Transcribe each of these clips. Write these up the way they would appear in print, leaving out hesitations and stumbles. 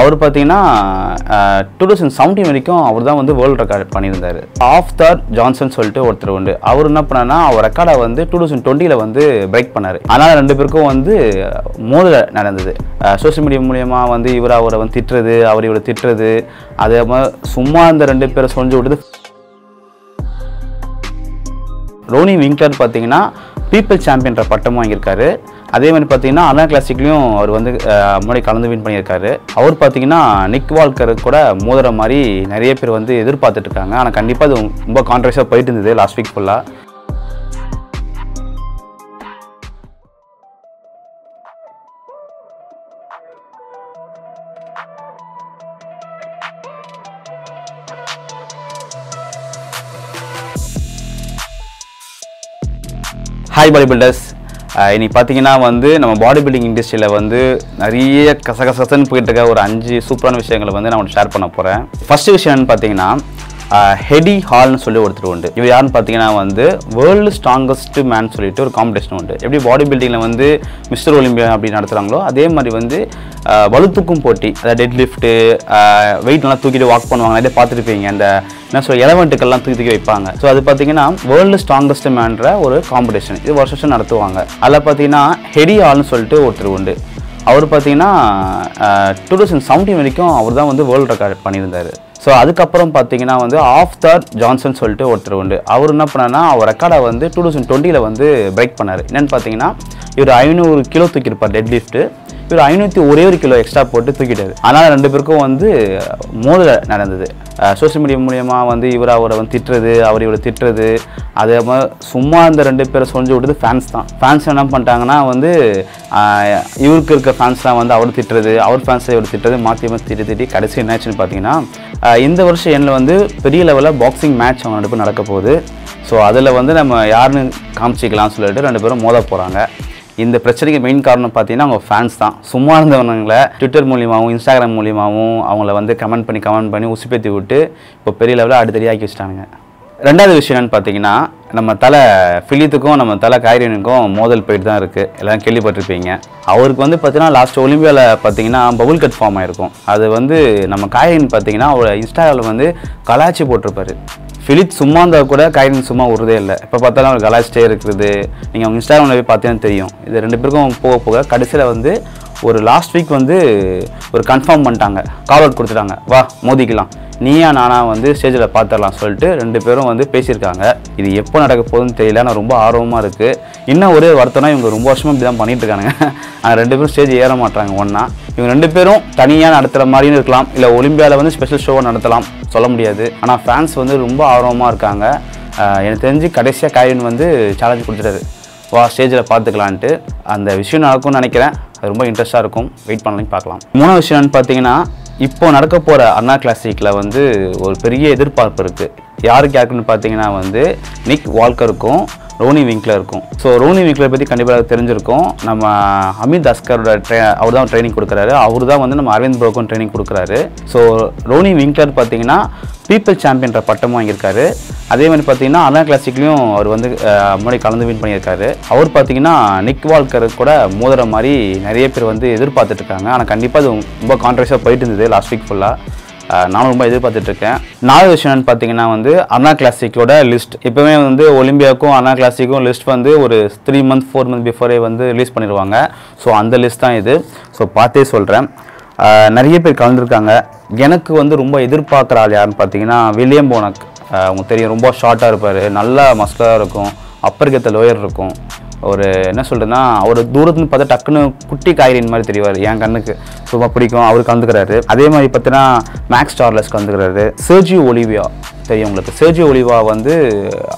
அவர் பார்த்தீங்கன்னா 2017 வரைக்கும் அவர் தான் வந்து வேர்ல்டு ரெக்கார்ட் பண்ணியிருந்தார் ஆஃப்தர் ஜான்சன் சொல்லிட்டு ஒருத்தர் உண்டு அவர் என்ன பண்ணார்னா அவர் ரெக்கார்டை வந்து 2020 வந்து பிரேக் பண்ணார் ஆனால் ரெண்டு பேருக்கும் வந்து மோதல் நடந்தது சோஷியல் மீடியா மூலமா வந்து இவர் அவரை வந்து திட்டுறது அவர் இவரை திட்டுறது அதே மாதிரி சும்மா அந்த ரெண்டு பேரை சொஞ்சு விடுது ரோனி விங்க்லர் பார்த்தீங்கன்னா பீப்பிள் சாம்பியன்ற பட்டமும் வாங்கியிருக்காரு அதே மாதிரி பார்த்தீங்கன்னா அர்னால்ட் கிளாசிக்லையும் அவர் வந்து முன்னாடி கலந்து வின் பண்ணியிருக்காரு அவர் பார்த்தீங்கன்னா நிக் வால்கர் கூட மோதுற மாதிரி நிறைய பேர் வந்து எதிர்பார்த்துட்டு இருக்காங்க ஆனால் கண்டிப்பாக அது ரொம்ப கான்ட்ரவர்ஷியாக போயிட்டு இருந்தது லாஸ்ட் வீக் ஃபுல்லாக Hi bodybuilders, இன்னைக்கு பார்த்தீங்கன்னா வந்து நம்ம பாடி பில்டிங் இண்டஸ்ட்ரியில் வந்து நிறைய கசகசன்னு போயிட்டு இருக்க ஒரு 5 சூப்பரான விஷயங்களை வந்து நான் ஷேர் பண்ண போகிறேன் ஃபஸ்ட்டு விஷயம் என்னென்னு பார்த்தீங்கன்னா ஹெடி ஹால்னு சொல்லி ஒருத்தர் உண்டு இவர் யாருன்னு பார்த்தீங்கன்னா வந்து வேர்ல்டு ஸ்ட்ராங்கஸ்ட் மேன் சொல்லிட்டு ஒரு காம்படிஷன் உண்டு எப்படி பாடி பில்டிங்கில் வந்து மிஸ்டர் ஒலிம்பியா அப்படி நடத்துகிறாங்களோ அதே மாதிரி வந்து வலுத்தூக்கும் போட்டி அதாவது டெட் லிஃப்ட்டு வெயிட் நல்லா தூக்கிட்டு வாக் பண்ணுவாங்க நிறைய பார்த்துருப்பீங்க அந்த என்ன சொல்ல எலவெண்ட்டுக்கெல்லாம் தூக்கி தூக்கி வைப்பாங்க ஸோ அது பார்த்தீங்கன்னா வேர்ல்டு ஸ்ட்ராங்கஸ்ட் மேன்ற ஒரு காம்படிஷன் இது வருஷ வருஷம் நடத்துவாங்க அதில் பார்த்தீங்கன்னா ஹெடி ஹால்னு சொல்லிட்டு ஒருத்தர் உண்டு அவர் பார்த்தீங்கன்னா 2017 வரைக்கும் அவர் தான் வந்து வேர்ல்டு ரெக்கார்ட் பண்ணியிருந்தார் ஸோ அதுக்கப்புறம் பார்த்தீங்கன்னா வந்து ஆஃப்தர் ஜான்சன் சொல்லிட்டு ஒருத்தர் உண்டு அவர் என்ன பண்ணார்னா அவர் ரெக்கார்டை வந்து 2020 வந்து பிரேக் பண்ணார் என்னென்னு பார்த்தீங்கன்னா இவர் 500 கிலோ தூக்கியிருப்பார் டெட் லிஃப்ட்டு இவர் 501 கிலோ எக்ஸ்ட்ரா போட்டு தூக்கிட்டார் ஆனால் ரெண்டு பேருக்கும் வந்து மோதல் நடந்தது சோஷியல் மீடியா மூலமா வந்து இவர் அவரை வந்து திட்டுறது அவர் இவரை திட்டுறது அதே மாதிரி சும்மா அந்த ரெண்டு பேரை சொஞ்சு விட்டது ஃபேன்ஸ் தான் ஃபேன்ஸ் என்ன பண்ணிட்டாங்கன்னா வந்து இவருக்கு இருக்க ஃபேன்ஸ்லாம் வந்து அவர் திட்டுறது அவர் ஃபேன்ஸை இவர் திட்டுறது மாற்றி மாற்றி திட்டி கடைசி என்னாச்சுன்னு பார்த்தீங்கன்னா இந்த வருஷம் எண்ணில் வந்து பெரிய லெவலில் பாக்ஸிங் மேட்ச் அவங்க ரெண்டு பேரும் நடக்க போகுது ஸோ அதில் வந்து நம்ம யாருன்னு காமிச்சிக்கலாம்னு சொல்லிட்டு ரெண்டு பேரும் மோத போகிறாங்க இந்த பிரச்சனைக்கு மெயின் காரணம் பார்த்தீங்கன்னா அவங்க ஃபேன்ஸ் தான் சும்மா இருந்தவங்களை ட்விட்டர் மூலியமாகவும் இன்ஸ்டாகிராம் மூலியமாகவும் அவங்கள வந்து கமெண்ட் பண்ணி உசுப்பேற்றி விட்டு இப்போ பெரிய லெவலில் அடுத்தடியாக்கி வச்சிட்டாங்க ரெண்டாவது விஷயம் என்னென்னு பார்த்தீங்கன்னா நம்ம தலை ஃபிலித்துக்கும் நம்ம தலை காய்கறினுக்கும் மோதல் போயிட்டு தான் இருக்குது எல்லாம் கேள்விப்பட்டிருப்பீங்க அவருக்கு வந்து பார்த்தீங்கன்னா லாஸ்ட் ஒலிம்பியாவில் பார்த்தீங்கன்னா பபுள் கட் ஃபார்ம் ஆகிருக்கும் அது வந்து நம்ம காய்கறின்னு பார்த்தீங்கன்னா அவரோட இன்ஸ்டாகிராமில் வந்து கலாச்சி போட்டிருப்பாரு ஃபிலிப் சும்மா இருந்தால் கூட காய்கறி சும்மா உருதே இல்லை இப்போ பார்த்தாலும் அவர் கலாச்சிட்டே இருக்குது நீங்கள் அவங்க இன்ஸ்டாகிராமில் போய் பார்த்தீங்கன்னா தெரியும் இது ரெண்டு பேருக்கும் போக போக கடைசியில் வந்து ஒரு லாஸ்ட் வீக் வந்து ஒரு கன்ஃபார்ம் பண்ணிட்டாங்க கால் அவுட் கொடுத்துட்டாங்க வா மோதிக்கலாம் நீயா நானா வந்து ஸ்டேஜில் பார்த்துடலாம் சொல்லிட்டு ரெண்டு பேரும் வந்து பேசியிருக்காங்க இது எப்போ நடக்க போகுதுன்னு தெரியல ஆனால் ரொம்ப ஆர்வமாக இருக்குது இன்னும் ஒரே வருத்தம்னா இவங்க ரொம்ப வருஷமாக இப்படி தான் பண்ணிகிட்ருக்கானுங்க ஆனால் ரெண்டு பேரும் ஸ்டேஜ் ஏற மாட்டாங்க ஒன்றா இவங்க ரெண்டு பேரும் தனியாக நடத்துகிற மாதிரியும் இருக்கலாம் இல்லை ஒலிம்பியாவில் வந்து ஸ்பெஷல் ஷோவை நடத்தலாம் சொல்ல முடியாது ஆனால் ஃபேன்ஸ் வந்து ரொம்ப ஆர்வமாக இருக்காங்க எனக்கு தெரிஞ்சு கடைசியாக காயின் வந்து சேலஞ்ச் கொடுத்துட்டாரு வா ஸ்டேஜில் பார்த்துக்கலான்ட்டு அந்த விஷயம் நடக்கும்னு நினைக்கிறேன் அது ரொம்ப இன்ட்ரெஸ்ட்டாக இருக்கும் வெயிட் பண்ணலாம் பார்க்கலாம் மூணாவது விஷயம் என்னென்னு பார்த்தீங்கன்னா இப்போ நடக்க போகிற அர்னால்ட் கிளாசிக்கில் வந்து ஒரு பெரிய எதிர்பார்ப்பு இருக்குது யாருக்குன்னு பார்த்தீங்கன்னா வந்து நிக் வால்கருக்கும் ரோனி விங்க்லருக்கும் ஸோ ரோனி விங்க்லரை பற்றி கண்டிப்பாக தெரிஞ்சிருக்கும் நம்ம அமித் அஸ்கரோட அவர் தான் ட்ரைனிங் கொடுக்குறாரு அவர் தான் வந்து நம்ம அரவிந்த் ப்ரோக்கும் ட்ரைனிங் கொடுக்குறாரு ஸோ ரோனி விங்க்லர் பார்த்தீங்கன்னா பீப்பிள் சாம்பியன்ற பட்டமும் வாங்கியிருக்காரு அதே மாதிரி பார்த்தீங்கன்னா அர்னால்ட் கிளாசிக்லையும் அவர் வந்து முன்னாடி கலந்து வின் பண்ணியிருக்காரு அவர் பார்த்தீங்கன்னா நிக் வால்கர் கூட மோதுற மாதிரி நிறைய பேர் வந்து எதிர்பார்த்துட்ருக்காங்க ஆனால் கண்டிப்பாக அது ரொம்ப கான்ட்ரவர்ஷியாக போயிட்டு இருந்தது லாஸ்ட் வீக் ஃபுல்லாக நானும் ரொம்ப எதிர்பார்த்துட்ருக்கேன் நாலு விஷயம் என்னென்னு பார்த்தீங்கன்னா வந்து அர்னால்ட் கிளாசிக்கோட லிஸ்ட் இப்போவே வந்து ஒலிம்பியாவுக்கும் அர்னால்ட் கிளாசிக்கும் லிஸ்ட் வந்து ஒரு 3 மந்த் 4 மந்த் பிஃபோரே வந்து ரிலீஸ் பண்ணிடுவாங்க ஸோ அந்த லிஸ்ட் தான் இது ஸோ பார்த்தே சொல்கிறேன் நிறைய பேர் கலந்துருக்காங்க எனக்கு வந்து ரொம்ப எதிர்பார்க்குற ஆள் யாருன்னு பார்த்தீங்கன்னா வில்லியம் போனக் உங்களுக்கு தெரியும் ரொம்ப ஷார்ட்டாக இருப்பார் நல்லா மஸ்கலாக இருக்கும் அப்பர்கத்த லோயர் இருக்கும் ஒரு என்ன சொல்கிறதுன்னா அவர் தூரத்துன்னு பார்த்தா டக்குன்னு குட்டி காய்கறின் மாதிரி தெரிவார் என் கண்ணுக்கு ரொம்ப பிடிக்கும் அவர் கலந்துக்கிறாரு அதே மாதிரி பார்த்தீங்கன்னா மேக்ஸ் சார்லஸ் கலந்துக்கிறாரு சர்ஜியோ ஒலிவியா தெரியும் உங்களுக்கு சர்ஜியோ ஒலிவியா வந்து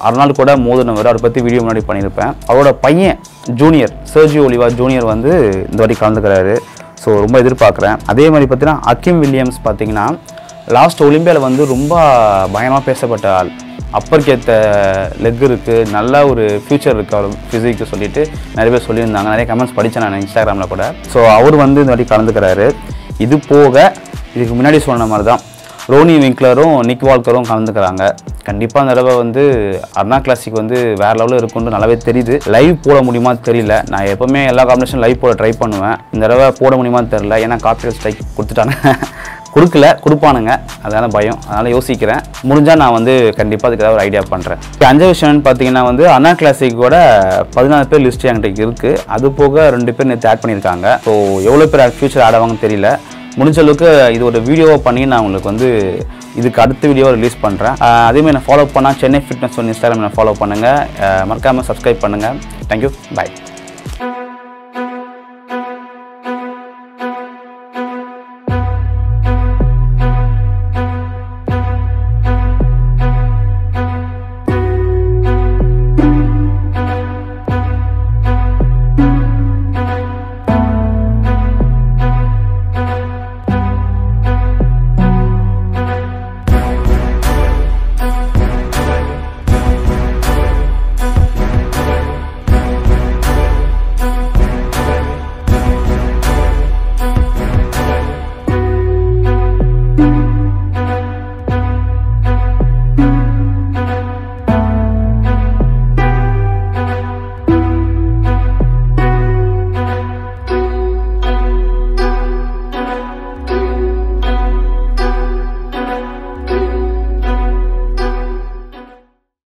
அர்னால்ட் கூட மோதினவர் அவரை பற்றி வீடியோ முன்னாடி பண்ணியிருப்பேன் அவரோட பையன் ஜூனியர் சர்ஜியோ ஒலிவியா ஜூனியர் வந்து இந்த வாட்டி கலந்துக்கிறாரு ஸோ ரொம்ப எதிர்பார்க்குறேன் அதே மாதிரி பார்த்தீங்கன்னா அகிம் வில்லியம்ஸ் பார்த்தீங்கன்னா லாஸ்ட் ஒலிம்பியாவில் வந்து ரொம்ப பயமாக பேசப்பட்ட ஆள் upper get leg nalla or future physique solite nariya solirundanga comments padichana na Instagram la kuda so avaru vandu indari kalandukararu idu poga idhukku munadi sonna mari dhaan Ronnie Winkler and Nick Walker kalandukkranga கண்டிப்பா நரவ வந்து அர்னா classic வந்து வேற லெவல்ல இருக்குன்னு நல்லாவே தெரியுது live போட முடியுமா தெரியல நான் எப்பவுமே எல்லா காம்பினேஷன் லைவ் போட ட்ரை பண்ணுவேன் இந்த தடவை போட முடியுமா தெரியல ஏனா காப்பிரைட் ஸ்ட்ரைக் கொடுத்துட்டாங்க கொடுக்கல கொடுப்பானுங்க அதான பயம் அதனால யோசிக்கிறேன் முடிஞ்சா நான் வந்து கண்டிப்பா அதுக்கு ஒரு ஐடியா பண்றேன் அஞ்சு விஷயம் பாத்தீங்கன்னா வந்து அர்னா கிளாசிக்கோட 14 பேர் லிஸ்ட் என்கிட்ட இருக்கு அது போக ரெண்டு பேர் நேத்து ஆட் பண்ணிருக்காங்க சோ எவ்வளவு பேர் ஃபியூச்சர் ஆட் ஆவாங்க தெரியல முடிஞ்ச அளவுக்கு இது ஒரு வீடியோவா பண்ணி நான் உங்களுக்கு வந்து இதுக்கு அடுத்த வீடியோ ரிலீஸ் பண்றேன் அதே மாதிரி நான் ஃபாலோ பண்ணா சென்னை ஃபிட்னஸ் on Instagram நான் ஃபாலோ பண்ணுங்க மறக்காம subscribe பண்ணுங்க thank you bye